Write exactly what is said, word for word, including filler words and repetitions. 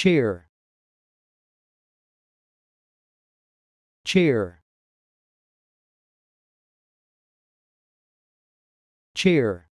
Chear. Chear. Chear.